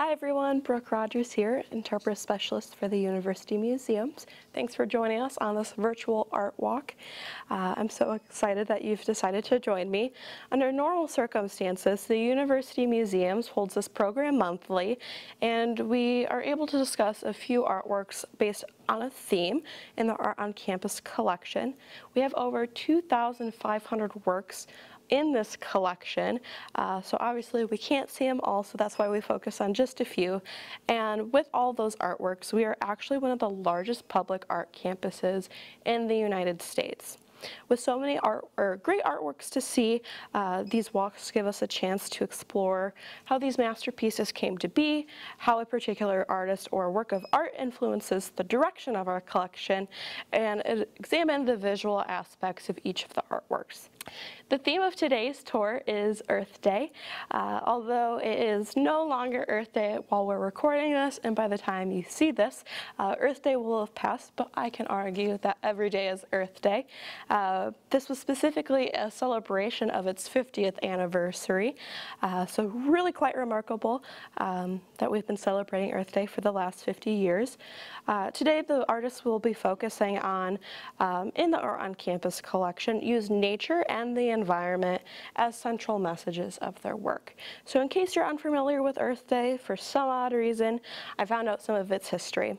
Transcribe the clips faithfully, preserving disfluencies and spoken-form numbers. Hi everyone, Brooke Rogers here, interpretive specialist for the University Museums. Thanks for joining us on this virtual art walk. Uh, I'm so excited that you've decided to join me. Under normal circumstances, the University Museums holds this program monthly, and we are able to discuss a few artworks based on a theme in the Art on Campus collection. We have over two thousand five hundred works in this collection, uh, so obviously we can't see them all, so that's why we focus on just a few. And with all those artworks, we are actually one of the largest public art campuses in the United States. With so many art, or great artworks to see, uh, these walks give us a chance to explore how these masterpieces came to be, how a particular artist or work of art influences the direction of our collection, and examine the visual aspects of each of the artworks. The theme of today's tour is Earth Day, uh, although it is no longer Earth Day while we're recording this, and by the time you see this, uh, Earth Day will have passed, but I can argue that every day is Earth Day. Uh, this was specifically a celebration of its fiftieth anniversary, uh, so really quite remarkable um, that we've been celebrating Earth Day for the last fifty years. Uh, today the artists will be focusing on, um, in the Art on Campus collection, use nature and and the environment as central messages of their work. So in case you're unfamiliar with Earth Day, for some odd reason, I found out some of its history.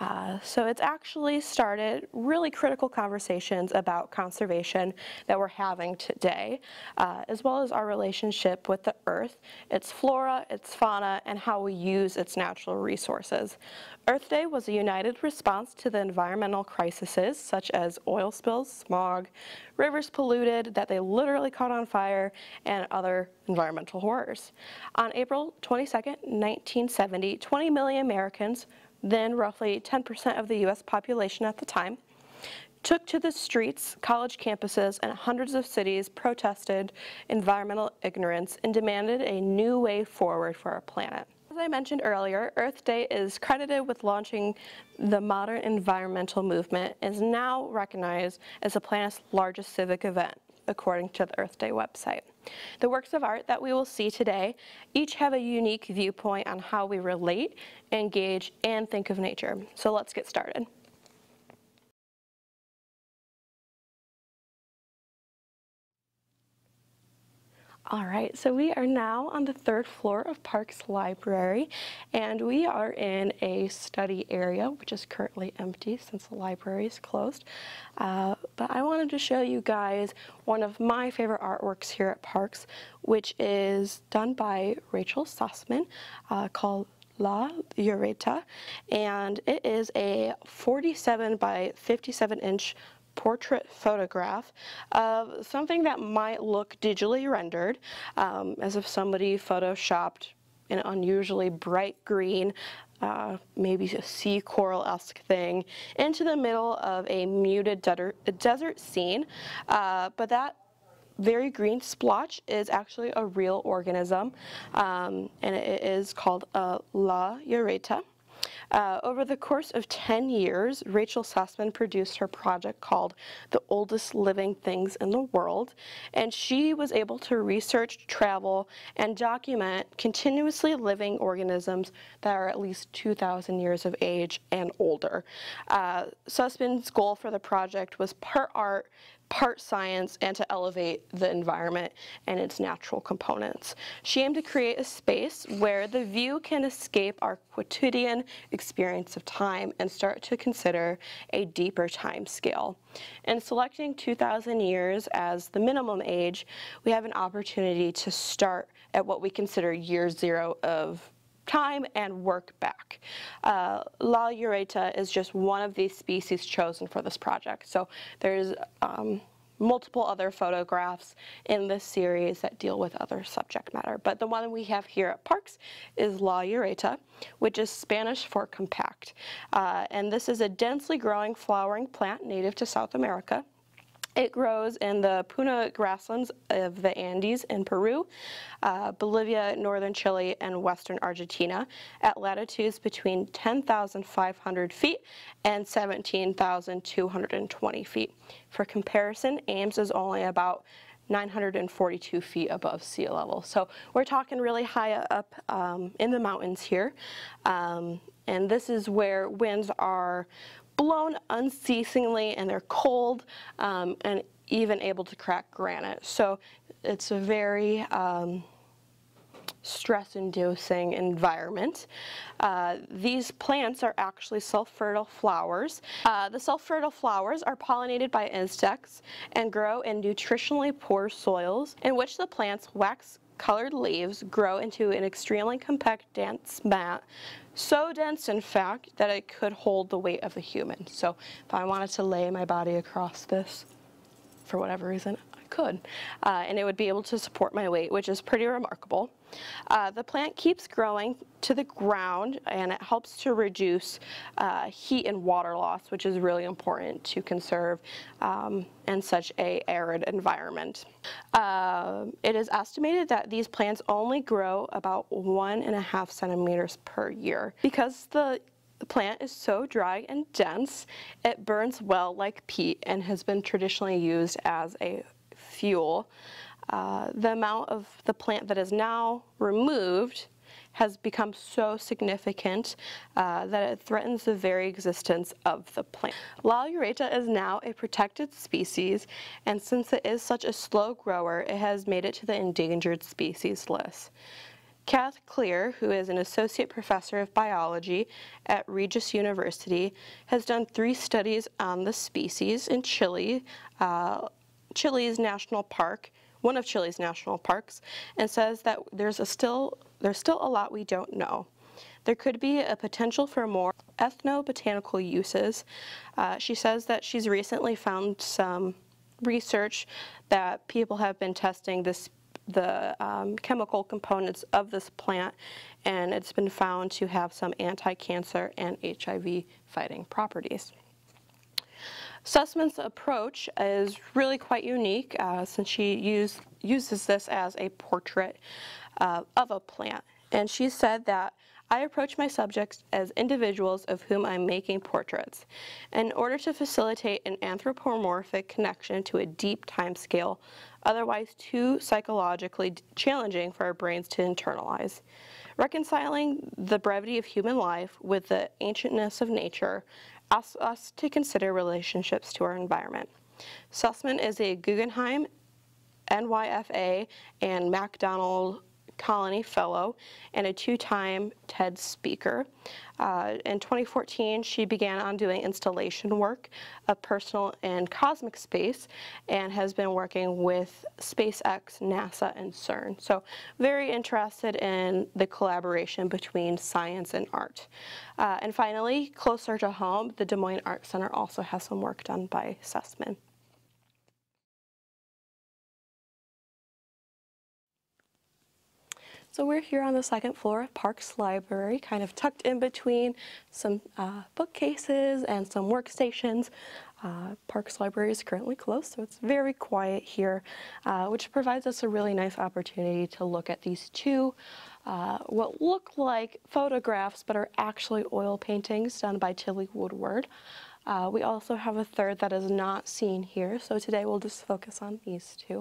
Uh, so it's actually started really critical conversations about conservation that we're having today, uh, as well as our relationship with the earth, its flora, its fauna, and how we use its natural resources. Earth Day was a united response to the environmental crises, such as oil spills, smog, rivers polluted that they literally caught on fire, and other environmental horrors. On April twenty-second, nineteen seventy, twenty million Americans, then roughly ten percent of the U S population at the time, took to the streets, college campuses, and hundreds of cities protested environmental ignorance and demanded a new way forward for our planet. As I mentioned earlier, Earth Day is credited with launching the modern environmental movement and is now recognized as the planet's largest civic event, according to the Earth Day website. The works of art that we will see today each have a unique viewpoint on how we relate, engage, and think of nature. So let's get started. All right, so we are now on the third floor of Parks Library, and we are in a study area, which is currently empty since the library is closed. Uh, but I wanted to show you guys one of my favorite artworks here at Parks, which is done by Rachel Sussman, uh, called La Ureta, and it is a forty-seven by fifty-seven inch portrait photograph of something that might look digitally rendered, um, as if somebody photoshopped an unusually bright green, uh, maybe a sea coral-esque thing, into the middle of a muted de desert scene, uh, but that very green splotch is actually a real organism, um, and it is called uh, La Lloreta. Uh, over the course of ten years, Rachel Sussman produced her project called The Oldest Living Things in the World, and she was able to research, travel, and document continuously living organisms that are at least two thousand years of age and older. Uh, Sussman's goal for the project was part art, part science, and to elevate the environment and its natural components. She aimed to create a space where the view can escape our quotidian experience of time and start to consider a deeper time scale. In selecting two thousand years as the minimum age, we have an opportunity to start at what we consider year zero of time and work back. Uh, La Ureta is just one of these species chosen for this project. So there's um, multiple other photographs in this series that deal with other subject matter. But the one we have here at Parks is La Ureta, which is Spanish for compact. Uh, and this is a densely growing flowering plant native to South America. It grows in the Puna grasslands of the Andes in Peru, uh, Bolivia, northern Chile, and western Argentina at latitudes between ten thousand five hundred feet and seventeen thousand two hundred twenty feet. For comparison, Ames is only about nine hundred forty-two feet above sea level. So we're talking really high up um, in the mountains here. Um, and this is where winds are blown unceasingly and they're cold um, and even able to crack granite. So it's a very um, stress-inducing environment. Uh, these plants are actually self-fertile flowers. Uh, the self-fertile flowers are pollinated by insects and grow in nutritionally poor soils in which the plants wax colored leaves grow into an extremely compact, dense mat, so dense in fact that it could hold the weight of a human. So if I wanted to lay my body across this, for whatever reason, I could. Uh, and it would be able to support my weight, which is pretty remarkable. Uh, the plant keeps growing to the ground and it helps to reduce uh, heat and water loss, which is really important to conserve um, in such a arid environment. Uh, it is estimated that these plants only grow about one and a half centimeters per year. Because the The plant is so dry and dense, it burns well like peat and has been traditionally used as a fuel. Uh, the amount of the plant that is now removed has become so significant uh, that it threatens the very existence of the plant. La Ureta is now a protected species, and since it is such a slow grower, it has made it to the endangered species list. Cath Clear, who is an associate professor of biology at Regis University, has done three studies on the species in Chile, uh, Chile's national park, one of Chile's national parks, and says that there's a still there's still a lot we don't know. There could be a potential for more ethnobotanical uses. Uh, she says that she's recently found some research that people have been testing this. the um, chemical components of this plant, and it's been found to have some anti-cancer and H I V fighting properties. Sussman's approach is really quite unique uh, since she use, uses this as a portrait uh, of a plant, and she said that I approach my subjects as individuals of whom I'm making portraits in order to facilitate an anthropomorphic connection to a deep time scale, otherwise too psychologically challenging for our brains to internalize. Reconciling the brevity of human life with the ancientness of nature asks us to consider relationships to our environment. Sussman is a Guggenheim, N Y F A, and MacDonald Colony Fellow and a two-time TED speaker. Uh, in twenty fourteen, she began on doing installation work of personal and cosmic space and has been working with SpaceX, NASA, and CERN. So very interested in the collaboration between science and art. Uh, and finally, closer to home, the Des Moines Art Center also has some work done by Sussman. So we're here on the second floor of Parks Library, kind of tucked in between some uh, bookcases and some workstations. Uh, Parks Library is currently closed, so it's very quiet here, uh, which provides us a really nice opportunity to look at these two, uh, what look like photographs but are actually oil paintings done by Tilly Woodward. Uh, we also have a third that is not seen here, so today we'll just focus on these two.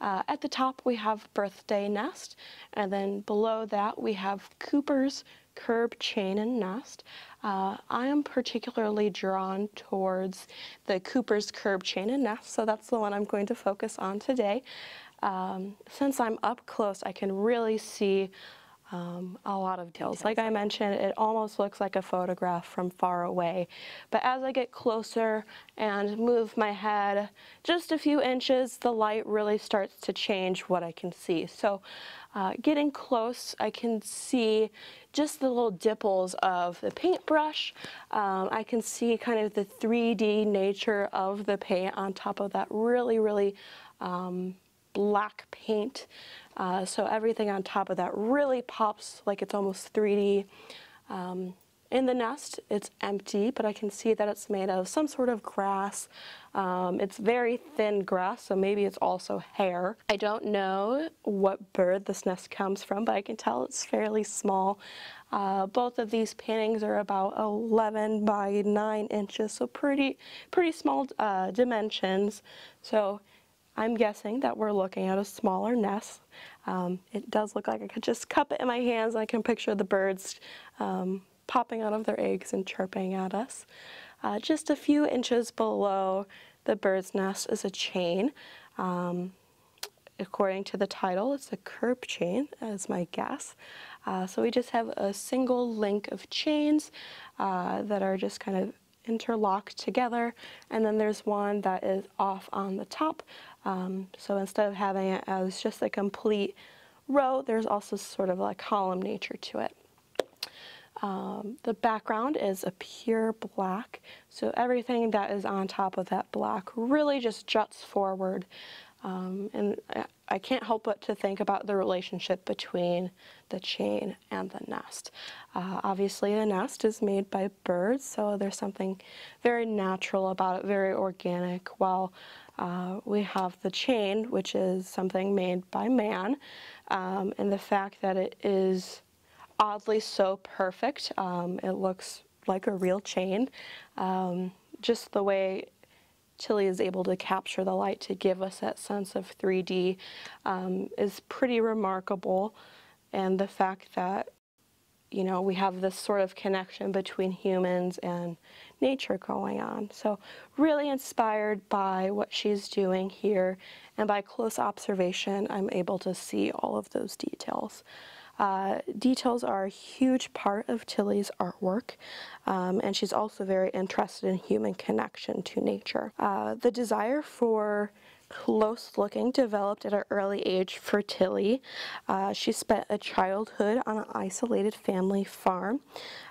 Uh, at the top we have Birthday Nest, and then below that we have Cooper's Curb Chain and Nest. Uh, I am particularly drawn towards the Cooper's Curb Chain and Nest, so that's the one I'm going to focus on today. Um, since I'm up close, I can really see Um, a lot of details. Like I mentioned, it almost looks like a photograph from far away, but as I get closer and move my head just a few inches, the light really starts to change what I can see. So uh, getting close, I can see just the little dimples of the paintbrush. Um, I can see kind of the three D nature of the paint on top of that really, really um, black paint. Uh, so everything on top of that really pops like it's almost three D. Um, in the nest, it's empty, but I can see that it's made of some sort of grass. Um, it's very thin grass, so maybe it's also hair. I don't know what bird this nest comes from, but I can tell it's fairly small. Uh, both of these paintings are about eleven by nine inches, so pretty, pretty small uh, dimensions. So I'm guessing that we're looking at a smaller nest. Um, it does look like I could just cup it in my hands, and I can picture the birds um, popping out of their eggs and chirping at us. Uh, just a few inches below the bird's nest is a chain. Um, according to the title, it's a curb chain, as my guess. Uh, so we just have a single link of chains uh, that are just kind of interlocked together, and then there's one that is off on the top. Um, so instead of having it as just a complete row, there's also sort of a column nature to it. Um, the background is a pure black, so everything that is on top of that black really just juts forward. Um, and I can't help but to think about the relationship between the chain and the nest. Uh, obviously, the nest is made by birds, so there's something very natural about it, very organic, while uh, we have the chain, which is something made by man, um, and the fact that it is oddly so perfect. Um, it looks like a real chain, um, just the way Tilly is able to capture the light to give us that sense of three D um, is pretty remarkable. And the fact that, you know, we have this sort of connection between humans and nature going on. So really inspired by what she's doing here, and by close observation, I'm able to see all of those details. Uh, details are a huge part of Tilly's artwork, um, and she's also very interested in human connection to nature. Uh, the desire for close looking developed at an early age for Tilly. Uh, she spent a childhood on an isolated family farm,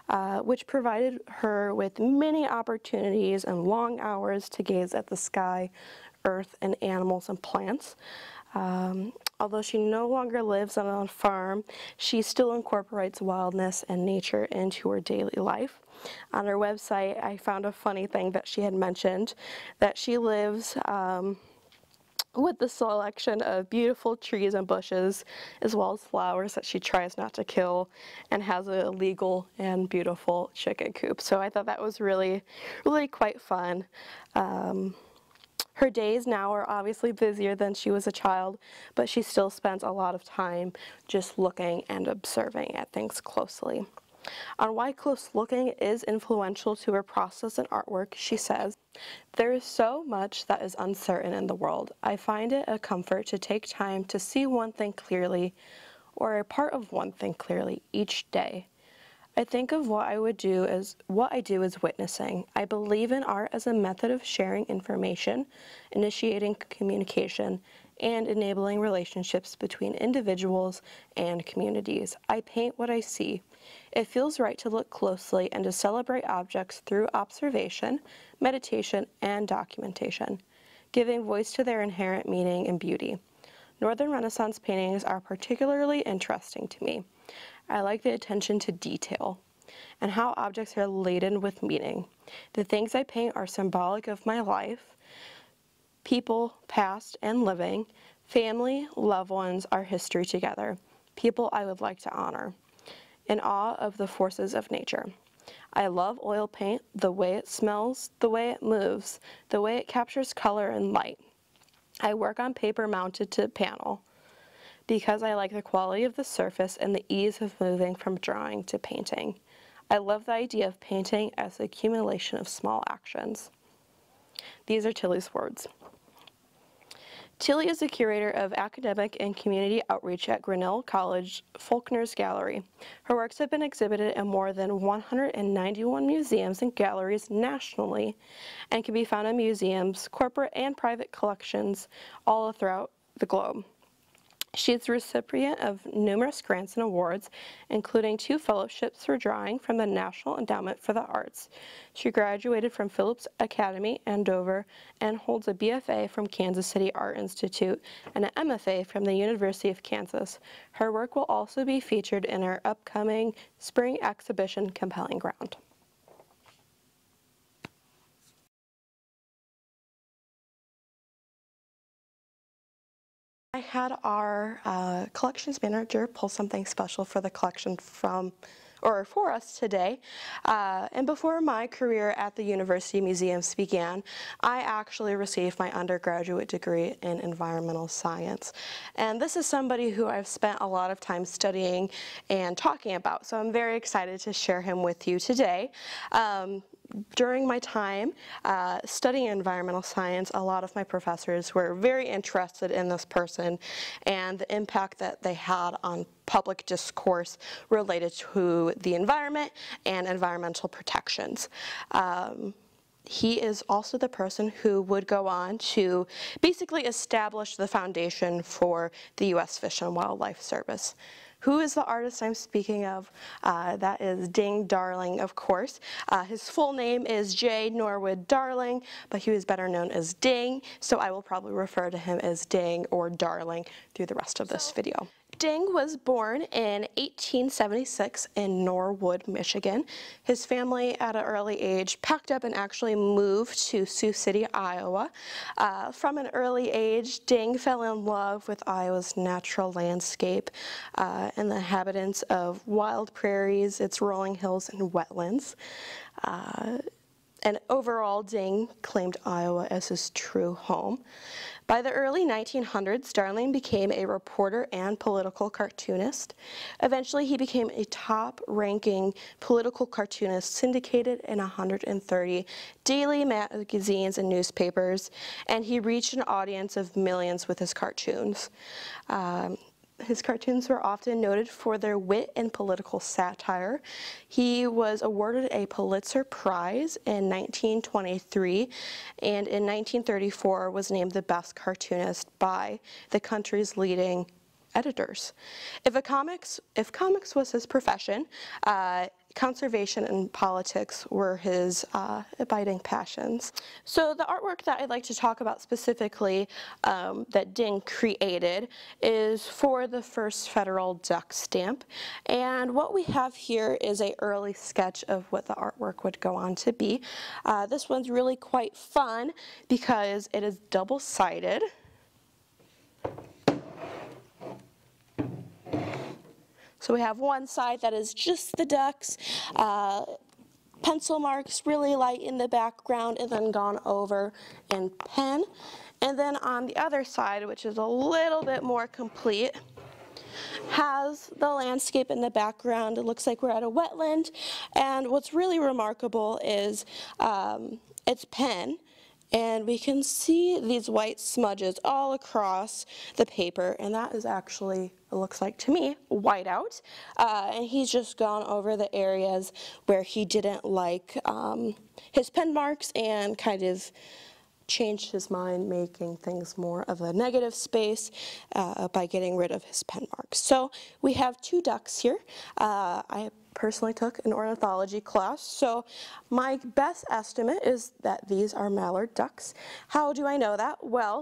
uh, which provided her with many opportunities and long hours to gaze at the sky, earth, and animals and plants. Um, although she no longer lives on a farm, she still incorporates wildness and nature into her daily life. On her website, I found a funny thing that she had mentioned, that she lives um, with the selection of beautiful trees and bushes, as well as flowers that she tries not to kill, and has a legal and beautiful chicken coop. So I thought that was really, really quite fun. Um, Her days now are obviously busier than she was a child, but she still spends a lot of time just looking and observing at things closely. On why close looking is influential to her process and artwork, she says, "There is so much that is uncertain in the world. I find it a comfort to take time to see one thing clearly, or a part of one thing clearly, each day. I think of what I would do as what I do as witnessing. I believe in art as a method of sharing information, initiating communication, and enabling relationships between individuals and communities. I paint what I see. It feels right to look closely and to celebrate objects through observation, meditation, and documentation, giving voice to their inherent meaning and beauty. Northern Renaissance paintings are particularly interesting to me. I like the attention to detail and how objects are laden with meaning. The things I paint are symbolic of my life. People, past and living, family, loved ones, our history together, people I would like to honor, in awe of the forces of nature. I love oil paint, the way it smells, the way it moves, the way it captures color and light. I work on paper mounted to panel, because I like the quality of the surface and the ease of moving from drawing to painting. I love the idea of painting as the accumulation of small actions." These are Tilly's words. Tilly is the curator of academic and community outreach at Grinnell College, Faulkner's Gallery. Her works have been exhibited in more than one hundred ninety-one museums and galleries nationally, and can be found in museums, corporate and private collections all throughout the globe. She is the recipient of numerous grants and awards, including two fellowships for drawing from the National Endowment for the Arts. She graduated from Phillips Academy Andover and holds a B F A from Kansas City Art Institute and an M F A from the University of Kansas. Her work will also be featured in our upcoming spring exhibition, Compelling Ground. I had our uh, collections manager pull something special for the collection from or for us today. Uh, and before my career at the University Museums began, I actually received my undergraduate degree in environmental science. And this is somebody who I've spent a lot of time studying and talking about, so I'm very excited to share him with you today. Um, During my time uh, studying environmental science, a lot of my professors were very interested in this person and the impact that they had on public discourse related to the environment and environmental protections. Um, He is also the person who would go on to basically establish the foundation for the U S Fish and Wildlife Service. Who is the artist I'm speaking of? Uh, that is Ding Darling, of course. Uh, his full name is Jay Norwood Darling, but he was better known as Ding, so I will probably refer to him as Ding or Darling through the rest of this video. Ding was born in eighteen seventy-six in Norwood, Michigan. His family at an early age packed up and actually moved to Sioux City, Iowa. Uh, from an early age, Ding fell in love with Iowa's natural landscape uh, and the inhabitants of wild prairies, its rolling hills, and wetlands. Uh, And overall, Ding claimed Iowa as his true home. By the early nineteen hundreds, Darling became a reporter and political cartoonist. Eventually, he became a top-ranking political cartoonist syndicated in one hundred thirty daily magazines and newspapers, and he reached an audience of millions with his cartoons. Um, His cartoons were often noted for their wit and political satire. He was awarded a Pulitzer Prize in nineteen twenty-three, and in nineteen thirty-four was named the best cartoonist by the country's leading editors. If a comics, if comics was his profession, uh, conservation and politics were his uh, abiding passions. So the artwork that I'd like to talk about specifically um, that Ding created is for the first federal duck stamp. And what we have here is an early sketch of what the artwork would go on to be. Uh, this one's really quite fun because it is double-sided. So we have one side that is just the ducks, uh, pencil marks really light in the background and then gone over in pen. And then on the other side, which is a little bit more complete, has the landscape in the background. It looks like we're at a wetland. And what's really remarkable is um, it's pen. And we can see these white smudges all across the paper, and that is actually, it looks like to me, whiteout. Uh, and he's just gone over the areas where he didn't like um, his pen marks and kind of changed his mind, making things more of a negative space uh, by getting rid of his pen marks. So we have two ducks here. Uh, I personally took an ornithology class, so my best estimate is that these are mallard ducks. How do I know that? Well,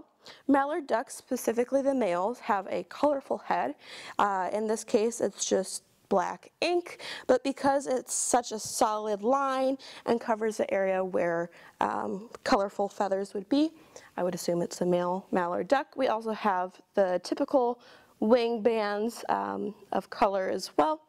mallard ducks, specifically the males, have a colorful head. Uh, in this case, it's just black ink, but because it's such a solid line and covers the area where um, colorful feathers would be, I would assume it's a male mallard duck. We also have the typical wing bands um, of color as well.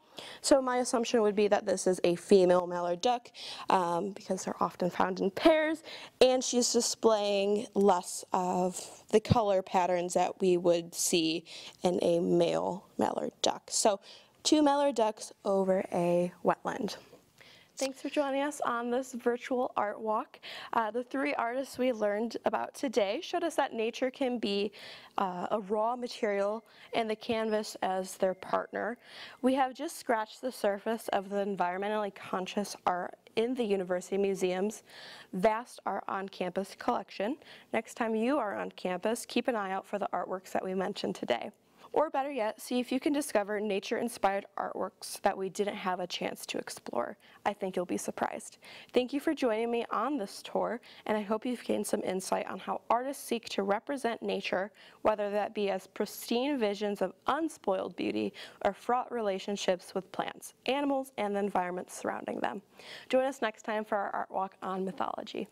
So my assumption would be that this is a female mallard duck um, because they're often found in pairs, and she's displaying less of the color patterns that we would see in a male mallard duck. So two mallard ducks over a wetland. Thanks for joining us on this virtual art walk. Uh, the three artists we learned about today showed us that nature can be uh, a raw material and the canvas as their partner. We have just scratched the surface of the environmentally conscious art in the University Museums' vast art on-campus collection. Next time you are on campus, keep an eye out for the artworks that we mentioned today. Or better yet, see if you can discover nature-inspired artworks that we didn't have a chance to explore. I think you'll be surprised. Thank you for joining me on this tour, and I hope you've gained some insight on how artists seek to represent nature, whether that be as pristine visions of unspoiled beauty or fraught relationships with plants, animals, and the environments surrounding them. Join us next time for our art walk on mythology.